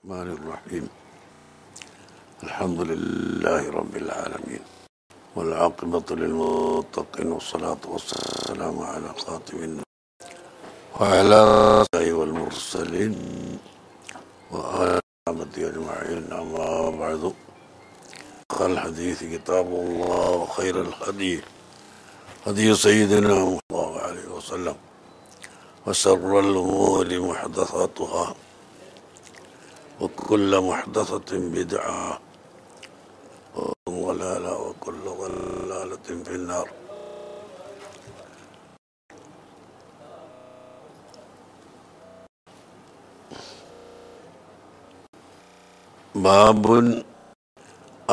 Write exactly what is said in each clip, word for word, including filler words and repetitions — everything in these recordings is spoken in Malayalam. الرحمن الرحيم الحمد لله رب العالمين والعاقبة للمتقين والصلاة والسلام على خاتم النبيين وعلى آله والمرسلين وآل محمد أجمعين أما بعد قال الحديث كتاب الله وخير الهدي هدي سيدنا صلى الله عليه وسلم وشر الأمور محدثاتها وكل محدثة بدعة وضلالة وكل ضلالة في النار باب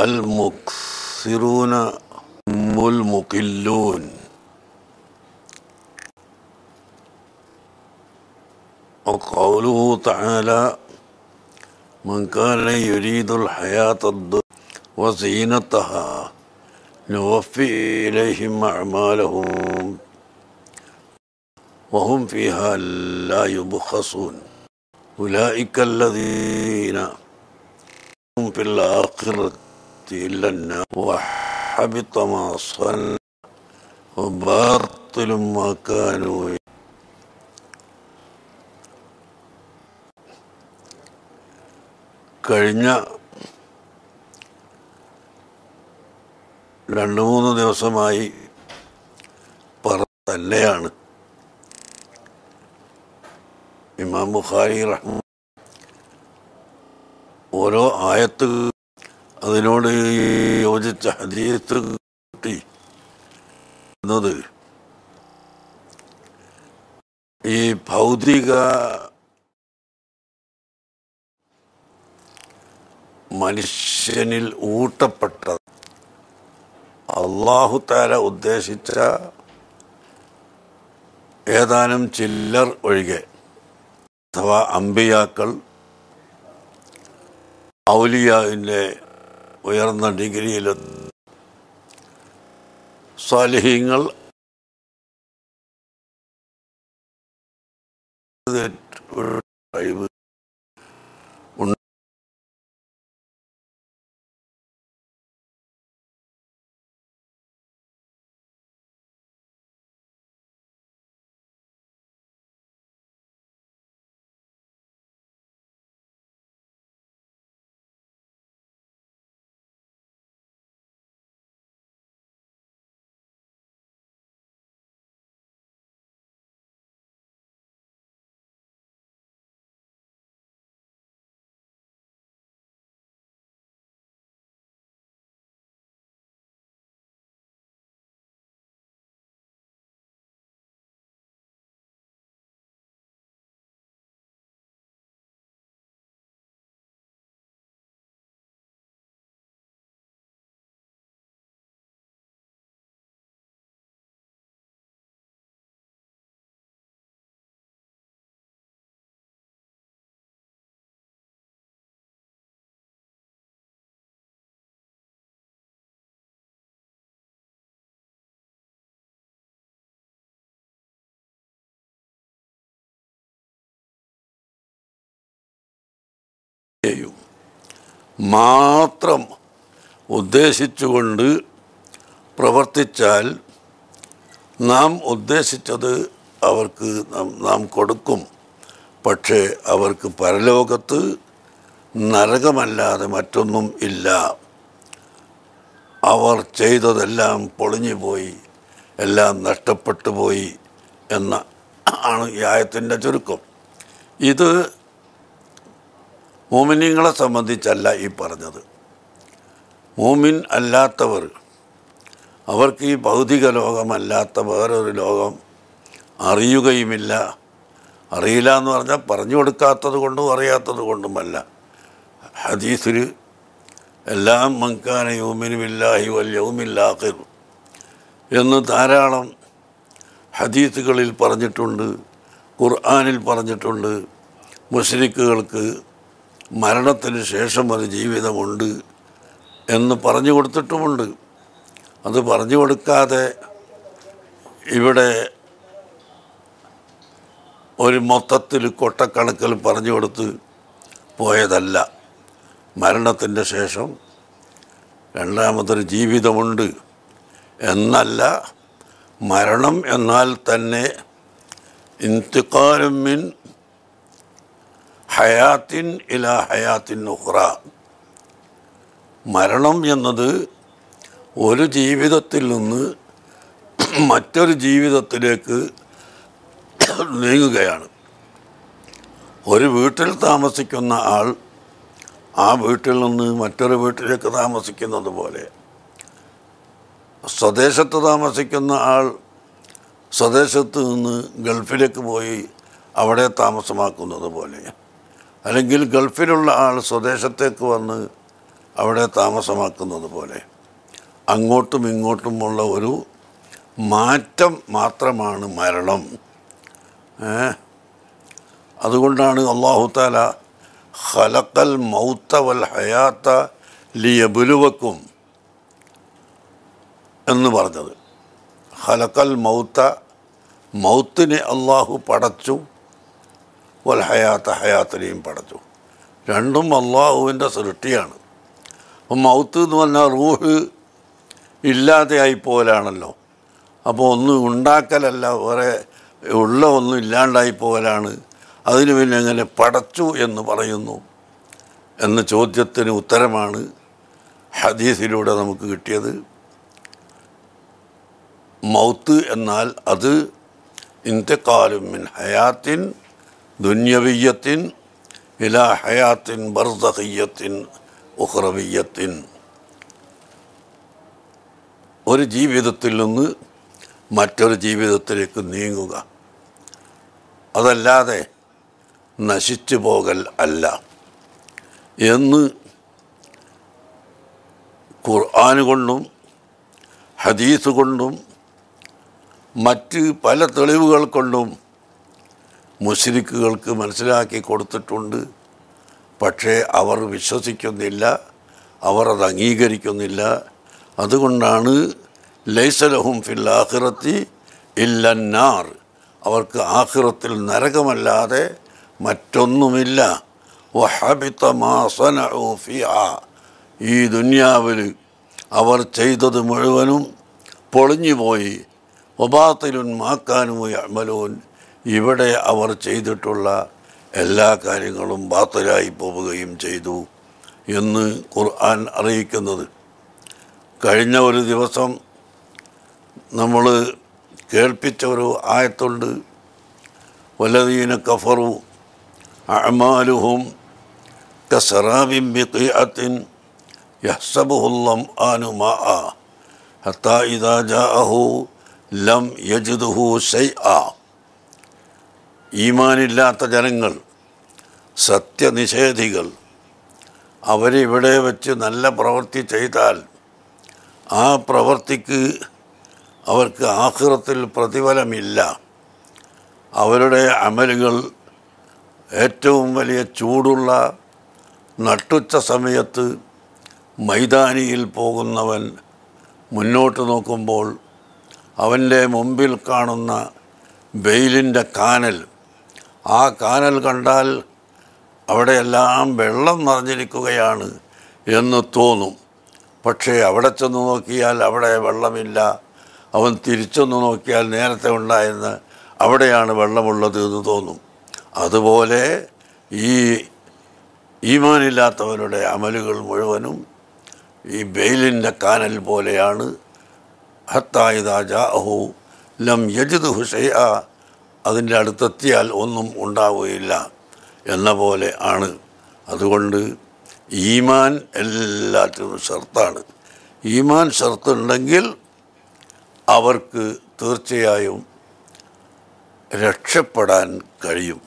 المكثرون هم المقلون وقوله تعالى من كان يريد الحياة الدنيا وزينتها نوفي إليهم أعمالهم وهم فيها لا يبخسون أولئك الذين هم في الآخرة إلا النار وحبط ما صنعوا وباطل ما كانوا يعملون. കഴിഞ്ഞ രണ്ട് മൂന്ന് ദിവസമായി പറഞ്ഞു തന്നെയാണ് ഇമാം ബുഖാരി റഹ്മ ഓരോ ആയത്ത് അതിനോട് യോജിച്ച ഹദീസ് കിട്ടി എന്നത് ഈ ഭൗതിക മനുഷ്യനിൽ ഊട്ടപ്പെട്ടത് അള്ളാഹു താല ഉദ്ദേശിച്ച ഏതാനും ചില്ലർ ഒഴികെ അഥവാ അമ്പിയാക്കൾ ഔലിയാവിൻ്റെ ഉയർന്ന ഡിഗ്രിയിലെത്തി സാലിഹീങ്ങൾ മാത്രം ഉദ്ദേശിച്ചുകൊണ്ട് പ്രവർത്തിച്ചാൽ നാം ഉദ്ദേശിച്ചത് അവർക്ക് നാം കൊടുക്കും. പക്ഷേ അവർക്ക് പരലോകത്ത് നരകമല്ലാതെ മറ്റൊന്നും ഇല്ല. അവർ ചെയ്തതെല്ലാം പൊളിഞ്ഞു പോയി, എല്ലാം നഷ്ടപ്പെട്ടു പോയി എന്ന ആണ് ഈ ആയത്തിൻ്റെ ചുരുക്കം. ഇത് മോമിനിങ്ങളെ സംബന്ധിച്ചല്ല ഈ പറഞ്ഞത്. മോമിൻ അല്ലാത്തവർ, അവർക്ക് ഈ ഭൗതിക ലോകമല്ലാത്ത വേറൊരു ലോകം അറിയുകയുമില്ല. അറിയില്ല എന്ന് പറഞ്ഞാൽ പറഞ്ഞു കൊടുക്കാത്തത് കൊണ്ടും അറിയാത്തത് കൊണ്ടുമല്ല. ഹദീസിൽ എല്ലാം മൻകാന യൗമിനു ബില്ലാഹി വൽ യൗമിൽ ആഖിർ എന്ന് ധാരാളം ഹദീസുകളിൽ പറഞ്ഞിട്ടുണ്ട്, ഖുർആനിൽ പറഞ്ഞിട്ടുണ്ട്. മുശ്രിക്കുകൾക്ക് മരണത്തിന് ശേഷം ഒരു ജീവിതമുണ്ട് എന്ന് പറഞ്ഞു കൊടുത്തിട്ടുമുണ്ട്. അത് പറഞ്ഞു കൊടുക്കാതെ ഇവിടെ ഒരു മൊത്തത്തിൽ കൊട്ടക്കണക്കിൽ പറഞ്ഞു കൊടുത്ത് പോയതല്ല. മരണത്തിൻ്റെ ശേഷം രണ്ടാമതൊരു ജീവിതമുണ്ട് എന്നല്ല, മരണം എന്നാൽ തന്നെ ഇന്തിഖാലും മിൻ ഹയാത്തിൻ ഇലാ ഹയാത്തിൻ ഉഖ്റ. മരണം എന്നത് ഒരു ജീവിതത്തിൽ നിന്ന് മറ്റൊരു ജീവിതത്തിലേക്ക് നീങ്ങുകയാണ്. ഒരു വീട്ടിൽ താമസിക്കുന്ന ആൾ ആ വീട്ടിൽ നിന്ന് മറ്റൊരു വീട്ടിലേക്ക് താമസിക്കുന്നത് പോലെ, സ്വദേശത്ത് താമസിക്കുന്ന ആൾ സ്വദേശത്ത് നിന്ന് ഗൾഫിലേക്ക് പോയി അവിടെ താമസമാക്കുന്നത് പോലെ, അല്ലെങ്കിൽ ഗൾഫിലുള്ള ആൾ സ്വദേശത്തേക്ക് വന്ന് അവിടെ താമസമാക്കുന്നത് പോലെ, അങ്ങോട്ടും ഇങ്ങോട്ടുമുള്ള ഒരു മാറ്റം മാത്രമാണ് മരണം. അതുകൊണ്ടാണ് അല്ലാഹു തആല ഖലഖൽ മൗത വൽ ഹയാത ലിയബ്ലുവക്കും എന്ന് പറഞ്ഞത്. ഖലഖൽ മൗത, മൗത്തിനെ അല്ലാഹു പടച്ചു, വൽ ഹയാത്ത, ഹയാത്തിനെയും പടച്ചു. രണ്ടും അല്ലാഹുവിൻ്റെ സൃഷ്ടിയാണ്. അപ്പോൾ മൗത്ത് എന്ന് പറഞ്ഞാൽ റൂഹ് ഇല്ലാതെയായി പോലാണല്ലോ. അപ്പോൾ ഒന്നും ഉണ്ടാക്കലല്ല, വേറെ ഉള്ള ഒന്നും ഇല്ലാണ്ടായി പോകലാണ്. അതിന് പിന്നെ എങ്ങനെ പടച്ചു എന്ന് പറയുന്നു എന്ന ചോദ്യത്തിന് ഉത്തരമാണ് ഹദീസിലൂടെ നമുക്ക് കിട്ടിയത്. മൗത്ത് എന്നാൽ അത് ഇന്തിഖാലും മിൻ ഹയാത്തിൻ ദുന്യവിയ്യത്തിൻ ഇലാ ഹയാത്തിൻ ബർസഖിയ്യത്തിൻ ഉഖ്റവിയ്യത്തിൻ. ഒരു ജീവിതത്തിൽ നിന്ന് മറ്റൊരു ജീവിതത്തിലേക്ക് നീങ്ങുക, അതല്ലാതെ നശിച്ചു പോകൽ അല്ല എന്ന് ഖുർആൻ കൊണ്ടും ഹദീസ് കൊണ്ടും മറ്റ് പല തെളിവുകൾ കൊണ്ടും മുശ്രിക്കുകൾക്ക് മനസ്സിലാക്കി കൊടുത്തിട്ടുണ്ട്. പക്ഷേ അവർ വിശ്വസിക്കുന്നില്ല, അവർ അത് അംഗീകരിക്കുന്നില്ല. അതുകൊണ്ടാണ് ലൈസ ലഹും ഫിൽ ആഖിറത്തി ഇല്ലന്നാർ, അവർക്ക് ആഖിറത്തിൽ നരകമല്ലാതെ മറ്റൊന്നുമില്ല. വഹബിത മാ സനഉ ഫിഹാ, ഈ ദുനിയാവിൽ അവർ ചെയ്തത് മുഴുവനും പൊളിഞ്ഞുപോയി. വബാത്തിലുൻ മാ കാനൂ യഅ്മലൂൻ, ഇവിടെ അവർ ചെയ്തിട്ടുള്ള എല്ലാ കാര്യങ്ങളും ബാത്തിലായി പോവുകയും ചെയ്തു എന്ന് ഖുർആൻ അറിയിക്കുന്നത്. കഴിഞ്ഞ ഒരു ദിവസം നമ്മൾ കേൾപ്പിച്ച ഒരു ആയത്തുണ്ട്, വല്ലദീന കഫറു അഅ്മാലുഹും കസറാബിൻ ബിഖീഅത്തിൻ യഹ്സബുഹുൽ ളംആനു മാഅ ഹത്താ ഇദാ ജാഅഹു ലം യജിദ്ഹു ശൈഅ. ഈമാനില്ലാത്ത ജനങ്ങൾ, സത്യനിഷേധികൾ, അവരിവിടെ വച്ച് നല്ല പ്രവൃത്തി ചെയ്താൽ ആ പ്രവൃത്തിക്ക് അവർക്ക് ആഖിറത്തിൽ പ്രതിഫലമില്ല. അവരുടെ അമലുകൾ ഏറ്റവും വലിയ ചൂടുള്ള നട്ടുച്ച സമയത്ത് മൈതാനിയിൽ പോകുന്നവൻ മുന്നോട്ട് നോക്കുമ്പോൾ അവൻ്റെ മുമ്പിൽ കാണുന്ന വെയിലിൻ്റെ കാനൽ, ആ കാനൽ കണ്ടാൽ അവിടെയെല്ലാം വെള്ളം നിറഞ്ഞിരിക്കുകയാണ് എന്ന് തോന്നും. പക്ഷേ അവിടെ ചെന്ന് നോക്കിയാൽ അവിടെ വെള്ളമില്ല. അവൻ തിരിച്ചൊന്ന് നോക്കിയാൽ നേരത്തെ ഉണ്ടായിരുന്ന അവിടെയാണ് വെള്ളമുള്ളത് എന്ന് തോന്നും. അതുപോലെ ഈ ഈമാനില്ലാത്തവരുടെ അമലുകൾ മുഴുവനും ഈ വെയിലിൻ്റെ കാനൽ പോലെയാണ്. ഹത്താ ഇദാ ജാഅഹു ലം യജിദ്ഹു ശൈഅ, അതിൻ്റെ അടുത്തെത്തിയാൽ ഒന്നും ഉണ്ടാവുകയില്ല എന്ന പോലെ ആണ്. അതുകൊണ്ട് ഈമാൻ എല്ലാറ്റിനും ഷർത്താണ്. ഈമാൻ ഷർത്തുണ്ടെങ്കിൽ അവർക്ക് തീർച്ചയായും രക്ഷപ്പെടാൻ കഴിയും.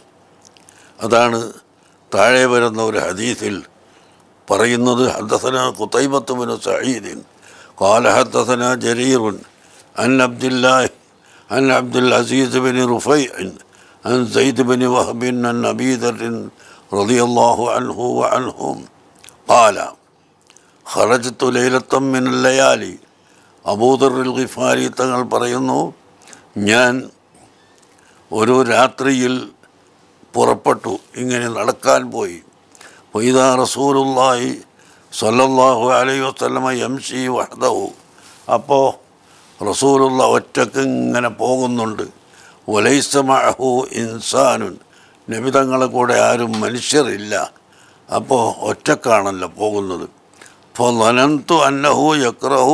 അതാണ് താഴെ വരുന്ന ഒരു ഹദീസിൽ പറയുന്നത്. ഹദ്ദസനാ ഖുതൈബത്ത് ബിൻ സഈദ് ഖാല ഹദ്ദസനാ ജരീർ അൻ അബ്ദില്ലാഹി അൻ അബ്ദുൽ അസീസ് ബിൻ റുഫൈ അൻ സൈദ് ബിൻ വഹബ് അൻ അബീദർ റളിയല്ലാഹു അൻഹു വഅൻഹും ഖാല ഖറജ്തു ലൈലത്തൻ മിനൽ ലയാലി. അബൂദറുൽ ഗിഫാരി തങ്ങൾ പറയുന്നു, ഞാൻ ഒരു രാത്രിയിൽ പുറപ്പെട്ടു, ഇങ്ങനെ നടക്കാൻ പോയി. وإذا رسول الله صلى الله عليه وسلم يمشي وحده أبو رسول الله واتكن أنا بوجنند وليس معه إنسان نبي تانغلا كودا يارم منشر إلا أبو واتكانن لا بوجنند فظننت أنه يكره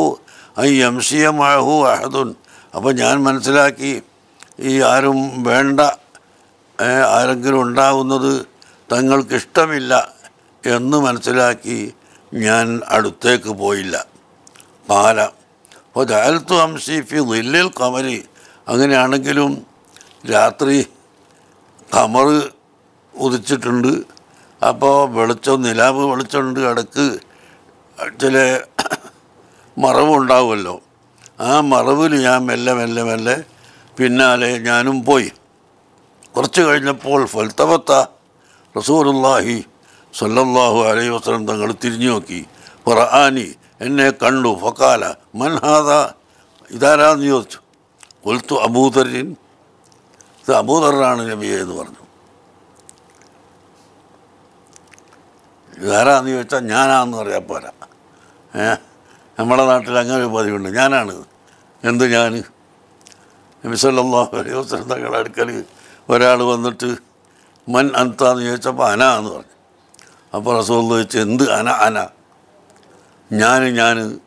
أن يمشي معه أحد أبو جان منسلا كي يارم بيندا أرجلوندا Tangal Kistamilla, Yandu Mansilaki, Yan Aduteku Boila. Para, for the Altuam Sifi, the Lil Kamari, Angananagilum, Ratri, Kamaru Udichitundu, Apo, Verchon, the Labu, Verchundu, Adaku, Tele Maravundavolo, Ah, Maravulia, Melle, Melle, Melle, Pinale, Janum Boy, Korchega in the Pole, Faltavata. Rasulullah sallallahu alayhi wa sallam tangal tirinyoki Qur'ani enne kandu faqala man hadha idara niyot qultu Abu Dharrin tha Abu Dharran nabiye ennu parnu idara niyocha njananu parayapora eh nammala naattil angane oru padiyundu njananu endu njan nabi sallallahu alayhi wa sallam tangal adukkalu oralu vannittu Man Antan Yachapana Aparasolo Chendu Ana Ana Nyani Nyani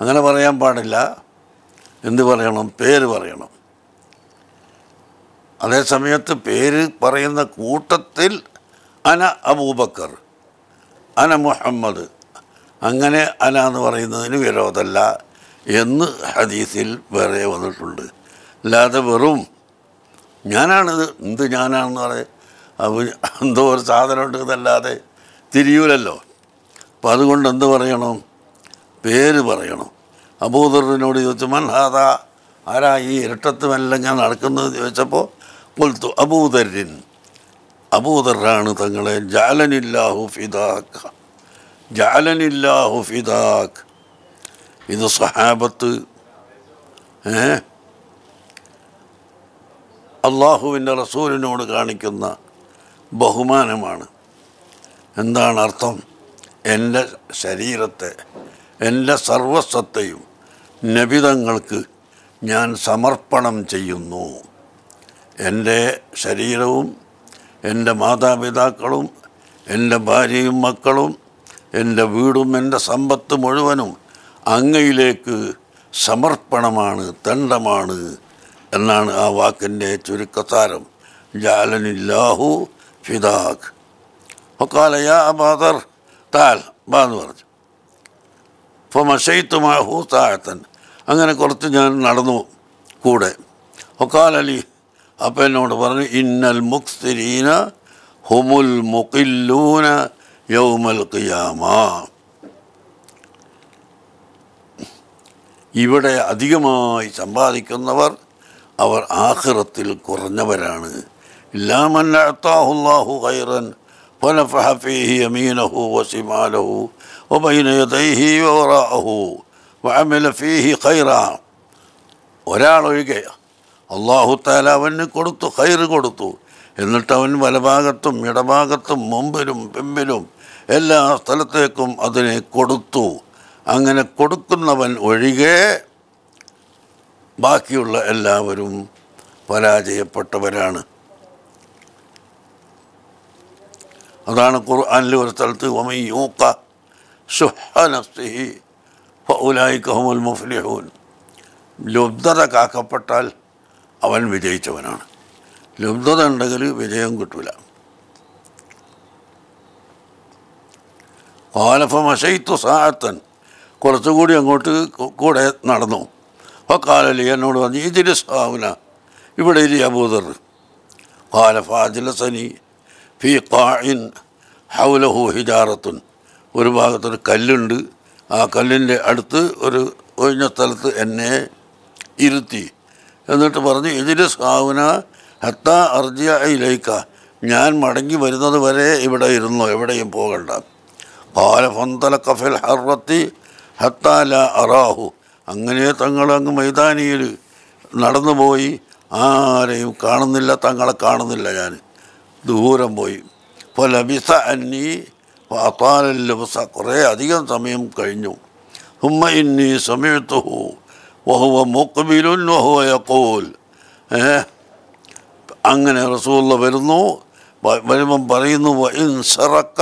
Anganavariam Padilla in the Varianum Pere Varianum Alessamiat Pere Parian the Quota Till Ana Abu Bakr Ana Muhammad Angane Ana Varina Nivera the La Yen Hadithil Vare on the Tulde La the Varum Yana the Yana Nore, I will endorse other to the Lade, Tiriulello, Padugund and the Variano, Pere Variano, Abu the Renodi Utuman Hada, Arai, Retatu and Langan Arcano de Chapo, pull to Abu the Rin, Abu the Ranutangale, Jalanilla of Idak, Jalanilla of Idak, in the Sahabatu, eh? Allah who in the Rasul no Ganikuna Bahumanaman and the Nartham endless Sarirate endless Sarvasatayu Nebidangalku Nyan Samarpanam Chayuno Ende Sarirum Ende Mada Vidakalum Ende Bari Makalum Ende Vudum and the Sambatu Muruanum Angaileku Samarpanaman Tandamanu Anan Awakende Churikataram, Jalanillahu, Fidak. Okalaya Abadar, Tal, Badward. From a shade to my whole tartan, Angana Cortijan Narno, Kude. Okalali, Apen or Varni in Al Muxirina, Humul Mokiluna, Yomal Kiyama. Ibada Adigama is somebody can never. Our Akhiratil Kurnavarana Laman Atahullahu Gairan, Panafahafi, Yaminahu, Wasimalahu, Obayna Yadahi, Orahu, Wamilafi, Kaira, Oralo Yga, Allahu Tala, when Kurutu, Kaira Gurutu, in the town Valabagatum, Yadabagatum, Mumbidum, Pimbidum, Ella, Talatekum, Adene Kurutu, Angana Kurukunavan, Urige. Bakula Ellavarum Paraja Potavarana Adanakur Anliver Taltu Wami Yuka Suhanasti Faulai Kamul Muflihun Lubdara Kaka Patal Avan Vijay Chavanan Lubdaran Nagari Vijayam Gutula Alafamashaitu Saatan Korataguri and go to Koda Narno. Kalali and Nodan, it is Havana. You would idea about her. Kalafadilasani, Pika in Havalahu Hidaratun, Urbatur Kalundu, A Kalinde Artu, Urinatal and Irti. And the Tabardi, it is Havana, Hatta Ardia Ileka, Nyan Madangi, but another way, Ibada Irno, every in Poganda. Kalafantala Kafel Harati, Hatta la Arahu. Angane Tangalang Maidani, Narada boy, ah, Karnilla Tangala Karnilla, the Wuram boy, فَلَبِثَ أَنِّي فَأَطَالَ اللِّبْسَ കുറേ അധികം സമയം കഴിഞ്ഞു. ثُمَّ إِنِّي سَمِعْتُهُ وَهُوَ مُقْبِلٌ وَهُوَ يَقُولُ. അങ്ങനെ റസൂലുള്ള വരുന്നു, വരുമ്പം പറയുന്നു وَإِنْ سَرَقَ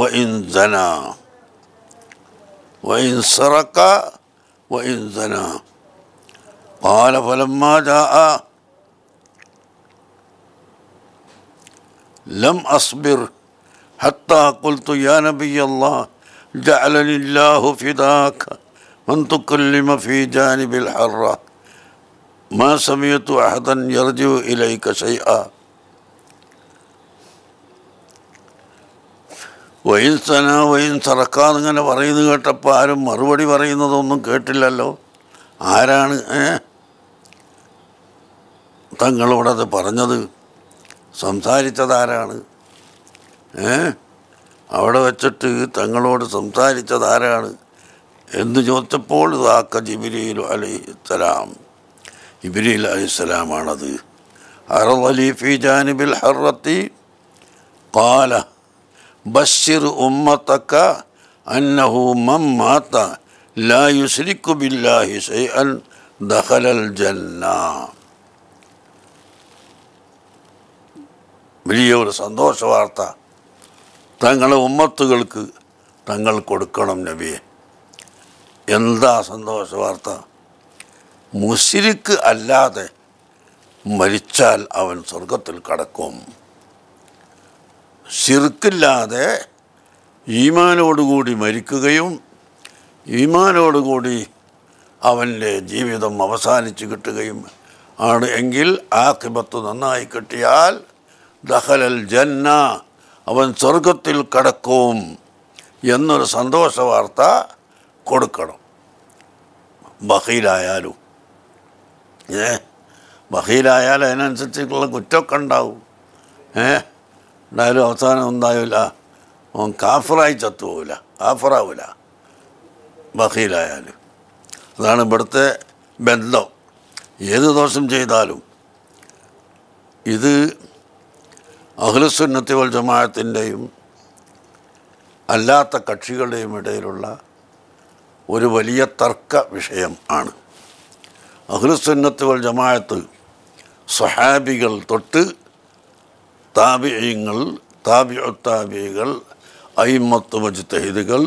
وَإِنْ زَنَى وَإِنْ سَرَقَ وَإِنْ زَنَى قَالَ فَلَمَّا جَاءَ لم أصبر حتى قلت يا نبي الله جعلني الله فداك من تكلم في جانب الحرة ما سمعت أحدا يرجع إليك شيئا وإن سنا وإن سرقا അങ്ങനെ പറയുന്നു കേട്ടപ്പോൾ ആരും മറുപടി പറയുന്നതൊന്നും കേട്ടില്ലല്ലോ. ആരാണ് തങ്ങളോടത് പറഞ്ഞത്? സംസാരിച്ചതാരാണ്? ഏ അവിടെ വച്ചിട്ട് തങ്ങളോട് സംസാരിച്ചതാരാണ് എന്ന് ചോദിച്ചപ്പോൾ ഇതാക്ക ജിബ്രീൽ അലൈഹിസ്സലാം, ജിബ്രീൽ അലൈഹിസ്സലാമാണത്. അർളി ഫി ജാനിബിൽ ഹർറത്തി ഖാല ബശ്ശിർ ഉമ്മതക അന്നഹു മൻ മാത ലാ യുശ്രികു ബില്ലാഹി ശൈഅൻ ദഖലൽ ജന്ന. വലിയ ഒരു സന്തോഷ വാർത്ത തങ്ങളെ ഉമ്മത്തുകൾക്ക് തങ്ങൾ കൊടുക്കണം നബിയെ. എന്താ സന്തോഷ വാർത്ത? മുശ്രിക്ക് അല്ലാതെ മരിച്ചാൽ അവൻ സ്വർഗത്തിൽ കടക്കും. ശിർക്കില്ലാതെ ഈമാനോടുകൂടി മരിക്കുകയും ഈമാനോടുകൂടി അവൻ്റെ ജീവിതം അവസാനിച്ച് കിട്ടുകയും ആണ് എങ്കിൽ, ആഖിബത്ത് നന്നായി കിട്ടിയാൽ ദഖലൽ ജന്ന, അവൻ സ്വർഗത്തിൽ കടക്കും എന്നൊരു സന്തോഷ വാർത്ത കൊടുക്കണം. ബഹീലായാലും ഏ ബഹീലായാലും അതിനനുസരിച്ചുള്ള കുറ്റമൊക്കെ ഉണ്ടാവും. ഏ എന്തായാലും അവസാനം ഉണ്ടാവില്ല, അവൻ കാഫറായി ചത്തുപോകില്ല, കാഫറാവില്ല ബഹീലായാലും. അതാണ് ഇവിടുത്തെ ബന്ധം. ഏത് ദോഷം ചെയ്താലും ഇത് അഹ്ലുസുന്നത്തി വൽ ജമാഅത്തിൻ്റെയും അല്ലാത്ത കക്ഷികളുടെയും ഇടയിലുള്ള ഒരു വലിയ തർക്ക വിഷയം ആണ്. അഹ്ലുസുന്നത്തി വൽ ജമാഅത്ത് സ്വഹാബികൾ തൊട്ട് താബിഈങ്ങൾ, താബിഉ താബിഈകൾ, അയിമ്മത്തു മുജ്തഹിദുകൾ,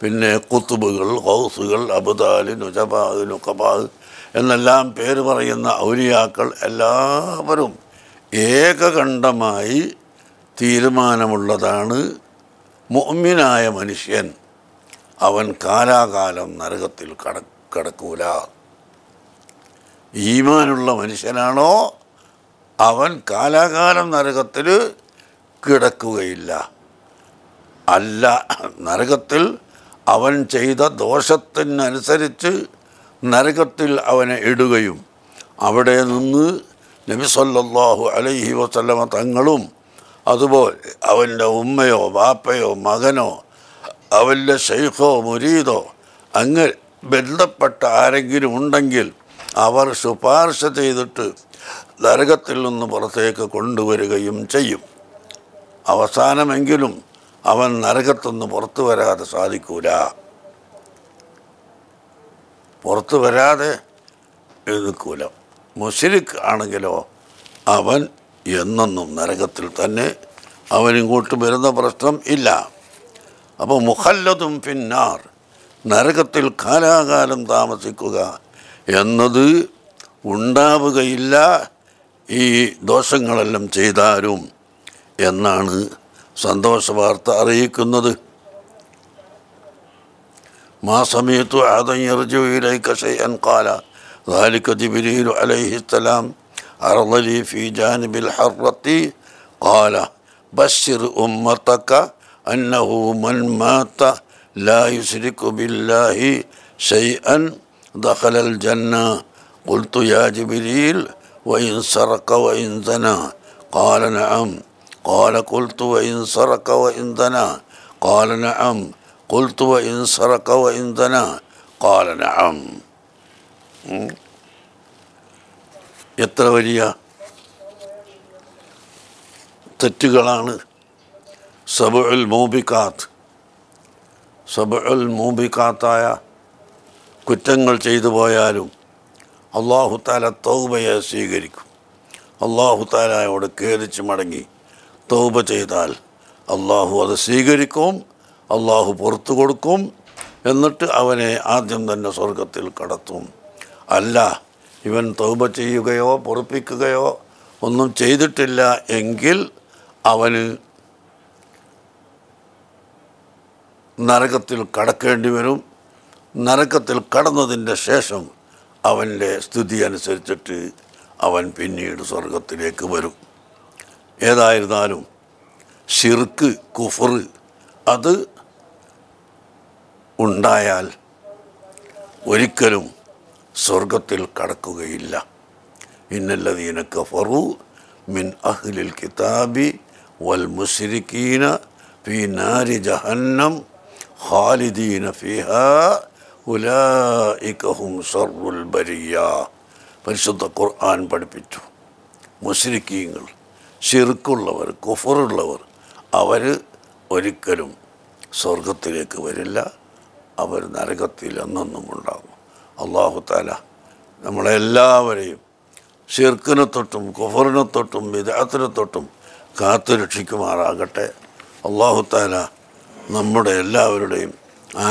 പിന്നെ ഖുതുബുകൾ, ഖൗസുകൾ, അബ്ദാലി, നുജബാ, നുഖബാ എന്നെല്ലാം പേര് പറയുന്ന ഔലിയാക്കൾ എല്ലാവരും ഏകകണ്ഠമായി തീരുമാനമുള്ളതാണ്, മുഅ്മിനായ മനുഷ്യൻ അവൻ കാലാകാലം നരകത്തിൽ കട കടക്കൂല. ഈമാനുള്ള മനുഷ്യനാണോ അവൻ കാലാകാലം നരകത്തിൽ കിടക്കുകയില്ല. അല്ല, നരകത്തിൽ അവൻ ചെയ്ത ദോഷത്തിനനുസരിച്ച് നരകത്തിൽ അവനെ ഇടുകയും അവിടെ നിന്ന് നബി സല്ലല്ലാഹു അലൈഹി വസല്ലമ തങ്ങളും അതുപോലെ അവൻ്റെ ഉമ്മയോ ബാപ്പയോ മകനോ അവൻ്റെ ശൈഖോ മുരീദോ അങ്ങനെ ബന്ധപ്പെട്ട ആരെങ്കിലും ഉണ്ടെങ്കിൽ അവർ ശുപാർശ ചെയ്തിട്ട് നരകത്തിൽ നിന്ന് പുറത്തേക്ക് കൊണ്ടുവരികയും ചെയ്യും. അവസാനമെങ്കിലും അവൻ നരകത്തുനിന്ന് പുറത്തു വരാതെ സാധിക്കൂല. പുറത്തു വരാതെ നിൽക്കൂല. മുശ്രിക്ക് ആണെങ്കിലോ അവൻ എന്നെന്നും നരകത്തിൽ തന്നെ, അവനിങ്ങോട്ട് വരുന്ന പ്രശ്നം ഇല്ല. അപ്പോൾ മുഖല്ലദും ഫിന്നാർ, നരകത്തിൽ കാലാകാലം താമസിക്കുക എന്നത് ഉണ്ടാവുകയില്ല ഈ ദോഷങ്ങളെല്ലാം ചെയ്താലും എന്നാണ് സന്തോഷ വാർത്ത അറിയിക്കുന്നത്. മാ സമീതു ആദൻ യർജു ഇലൈക ശൈഅൻ ഖാല ذلك جبريل عليه السلام عرض لي في جانب الحرة قال بشر أمتك أنه من مات لا يشرك بالله شيئا دخل الجنة قلت يا جبريل وإن سرق وإن زنى قال نعم قال قلت وإن سرق وإن زنى قال نعم قلت وإن سرق وإن زنى قال نعم. എത്ര വലിയ തെറ്റുകളാണ്. സബഉൽ മൂബിഖാത്ത്, സബഉൽ മൂബിഖാത്തായ കുറ്റങ്ങൾ ചെയ്തു പോയാലും അല്ലാഹു തആല തൗബയെ സ്വീകരിക്കും. അല്ലാഹു തആലയോട് ഖേദിച്ച് മടങ്ങി തൗബ ചെയ്താൽ അല്ലാഹു അത് സ്വീകരിക്കും, അല്ലാഹു പുറത്തു കൊടുക്കും. എന്നിട്ട് അവനെ ആദ്യം തന്നെ സ്വർഗത്തിൽ കടത്തും. അല്ല, ഇവൻ തൗബ ചെയ്യുകയോ പൊറുപ്പിക്കുകയോ ഒന്നും ചെയ്തിട്ടില്ല എങ്കിൽ അവന് നരകത്തിൽ കടക്കേണ്ടി വരും. നരകത്തിൽ കടന്നതിൻ്റെ ശേഷം അവൻ്റെ സ്ഥിതി അനുസരിച്ചിട്ട് അവൻ പിന്നീട് സ്വർഗത്തിലേക്ക് വരും. ഏതായിരുന്നാലും ശിർക്ക്, കുഫർ അത് ഉണ്ടായാൽ ഒരിക്കലും സ്വർഗത്തിൽ കടക്കുകയില്ല. ഇന്നല്ലദീന കഫറു മിൻ അഹ്ലിൽ കിതാബി വൽ മുശ്രികീന ഫീ നാരി ജഹന്നം ഖാലിദീന ഫീഹാ ഉലൈക ഹും ശർറുൽ ബരിയ. പരിശുദ്ധ ഖുർആൻ പഠിപ്പിച്ചു, മുശ്രികീങ്ങൾ, ശിർക്കുള്ളവർ, കുഫറുള്ളവർ അവർ ഒരിക്കലും സ്വർഗത്തിലേക്ക് വരില്ല. അവർ നരകത്തിൽ എന്നെന്നും ഉണ്ടാകും. അല്ലാഹു തആല നമ്മളെല്ലാവരെയും ശിർക്കിനെ തൊട്ടും കുഫറിനെ തൊട്ടും ബിദ്അത്തിനെ തൊട്ടും കാത്തു രക്ഷിക്കുമാറാകട്ടെ. അല്ലാഹു തആല നമ്മുടെ എല്ലാവരുടെയും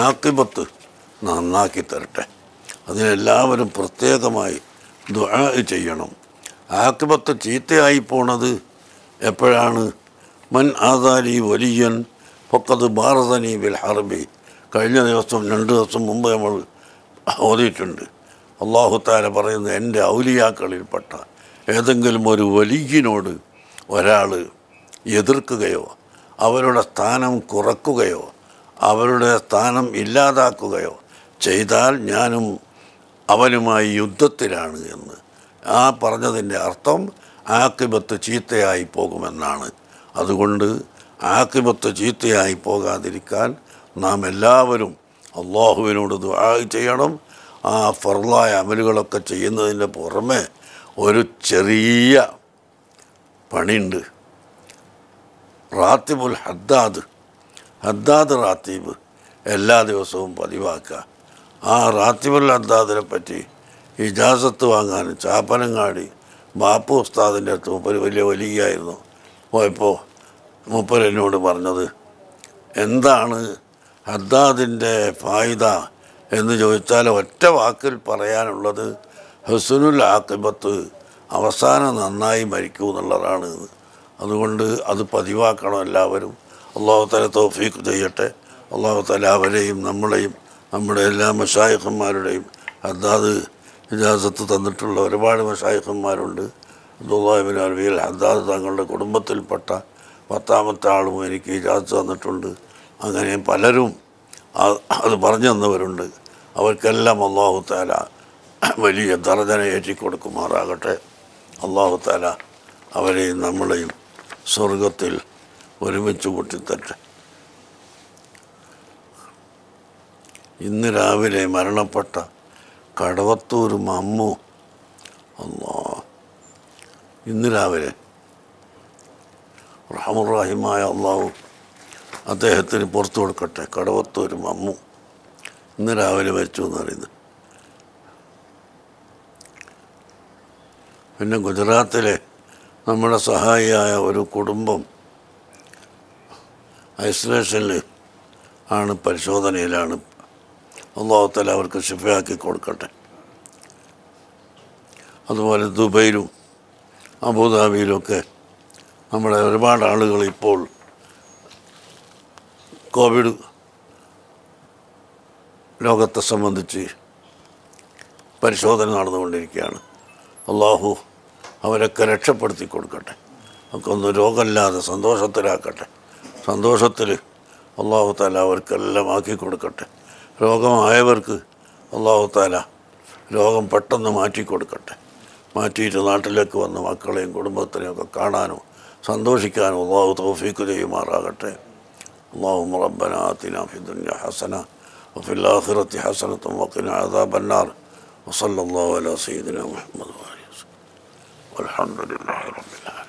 ആഖിബത്ത് നന്നാക്കി തരട്ടെ. അതിനെല്ലാവരും പ്രത്യേകമായി ദുആ ചെയ്യണം. ആഖിബത്ത് ചീത്തയായി പോണത് എപ്പോഴാണ്? മൻ ആദാലി വലിയൻ ഫഖദ് ബാറസനി ബിൽ ഹർബി. കഴിഞ്ഞ ദിവസം രണ്ട് ദിവസം മുമ്പ് നമ്മൾ ഓതിയിട്ടുണ്ട്. അല്ലാഹു തആല പറയുന്ന എൻ്റെ ഔലിയാക്കളിൽപ്പെട്ട ഏതെങ്കിലും ഒരു വലിയനോട് ഒരാൾ എതിർക്കുകയോ അവരുടെ സ്ഥാനം കുറക്കുകയോ അവരുടെ സ്ഥാനം ഇല്ലാതാക്കുകയോ ചെയ്താൽ ഞാനും അവനുമായി യുദ്ധത്തിലാണ് എന്ന് ആ പറഞ്ഞതിൻ്റെ അർത്ഥം ആഖിബത്ത് ചീത്തയായി പോകുമെന്നാണ്. അതുകൊണ്ട് ആഖിബത്ത് ചീത്തയായി പോകാതിരിക്കാൻ നാം എല്ലാവരും അല്ലാഹുവിനോട് ദുആ ചെയ്യണം. ആ ഫർളായ അമലുകളൊക്കെ ചെയ്യുന്നതിൻ്റെ പുറമെ ഒരു ചെറിയ പണിയുണ്ട്. റാത്തിബുൽ ഹദ്ദാദ്, ഹദ്ദാദ് റാത്തിബ് എല്ലാ ദിവസവും പതിവാക്കുക. ആ റാത്തിബുൽ ഹദ്ദാദിനെ പറ്റി ഇജാസത്ത് വാങ്ങാൻ ചാപ്പനങ്ങാടി ബാപ്പു ഉസ്താദിൻ്റെ അടുത്ത് മുപ്പര് വലിയ വലിയായിരുന്നു പോയപ്പോൾ മുപ്പര് എന്നോട് പറഞ്ഞത്, എന്താണ് ഹദ്ദാദിൻ്റെ ഫായിദ എന്ന് ചോദിച്ചാൽ ഒറ്റ വാക്കിൽ പറയാനുള്ളത് ഹുസ്നുൽ ആഖിബത്ത്, അവസാനം നന്നായി മരിക്കൂ എന്നുള്ളതാണ്. അതുകൊണ്ട് അത് പതിവാക്കണം എല്ലാവരും. അല്ലാഹു തആല തൗഫീഖ് ചെയ്യട്ടെ. അല്ലാഹു തആല അവരെയും നമ്മളെയും നമ്മുടെ എല്ലാ മശായിഖുമാരുടെയും ഹദ്ദാദ് ഇജാസത്ത് തന്നിട്ടുള്ള ഒരുപാട് മശായിഖുമാരുണ്ട്. അബ്ദുല്ലാഹ് ഇബ്നു അൽവിൽ ഹദ്ദാദ് തങ്ങളുടെ കുടുംബത്തിൽപ്പെട്ട പത്താമത്തെ ആളും എനിക്ക് ഇജാസത്ത് തന്നിട്ടുണ്ട്. അങ്ങനെ പലരും അത് പറഞ്ഞു തന്നവരുണ്ട്. അവർക്കെല്ലാം അല്ലാഹു തആല വലിയ ദർജന ഏറ്റിക്കൊടുക്കുമാറാകട്ടെ. അല്ലാഹു തആല അവരെയും നമ്മളെയും സ്വർഗത്തിൽ ഒരുമിച്ച് കൂട്ടിത്തട്ടെ. ഇന്ന് രാവിലെ മരണപ്പെട്ട കടവത്തൂർ മമ്മു, അല്ലാ, ഇന്ന് രാവിലെ റഹ്മുറഹിമായ അല്ലാഹു അദ്ദേഹത്തിന് പുറത്തു കൊടുക്കട്ടെ. കടവത്തൂർ മമ്മു ഇന്ന് രാവിലെ മരിച്ചു എന്നറിയുന്നത്. പിന്നെ ഗുജറാത്തിലെ നമ്മുടെ സഹായിയായ ഒരു കുടുംബം ഐസൊലേഷനിൽ ആണ്, പരിശോധനയിലാണ്. അല്ലാഹു തആല അവർക്ക് ശിഫയാക്കി കൊടുക്കട്ടെ. അതുപോലെ ദുബൈയിലും അബുദാബിയിലുമൊക്കെ നമ്മുടെ ഒരുപാട് ആളുകൾ ഇപ്പോൾ കോവിഡ് രോഗത്തെ സംബന്ധിച്ച് പരിശോധന നടന്നുകൊണ്ടിരിക്കുകയാണ്. അല്ലാഹു അവരൊക്കെ രക്ഷപ്പെടുത്തി കൊടുക്കട്ടെ. ഒക്കെ ഒന്ന് രോഗമില്ലാതെ സന്തോഷത്തിലാക്കട്ടെ. സന്തോഷത്തിൽ അല്ലാഹു തആല അവർക്കെല്ലാം ആക്കി കൊടുക്കട്ടെ. രോഗമായവർക്ക് അല്ലാഹു തആല രോഗം പെട്ടെന്ന് മാറ്റിക്കൊടുക്കട്ടെ. മാറ്റിയിട്ട് നാട്ടിലേക്ക് വന്ന മക്കളെയും കുടുംബത്തിനെയും ഒക്കെ കാണാനും സന്തോഷിക്കാനും അല്ലാഹു തൗഫീഖ് ചെയ്യുമാറാകട്ടെ. അല്ലാഹുമ്മ റബ്ബനാ ആതിനാ ഫിദ്ദുന്യാ ഹസന വഫിൽ ആഖിറതി ഹസനത വഖിനാ അദാബന്നാർ വസല്ലല്ലാഹു അലാ സയ്യിദിനാ മുഹമ്മദ് വഅലൈഹി വസല്ലം. വൽഹംദുലില്ലാഹി റബ്ബിൽ ആലമീൻ.